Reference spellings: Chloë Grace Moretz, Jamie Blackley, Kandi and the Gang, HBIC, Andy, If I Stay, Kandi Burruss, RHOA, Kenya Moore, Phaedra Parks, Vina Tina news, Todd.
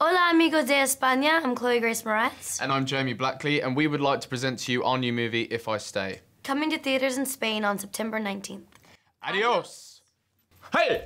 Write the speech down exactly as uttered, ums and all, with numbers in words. Hola amigos de España, I'm Chloë Grace Moretz. And I'm Jamie Blackley, and we would like to present to you our new movie, If I Stay. Coming to theatres in Spain on September nineteenth. Adios! Hey!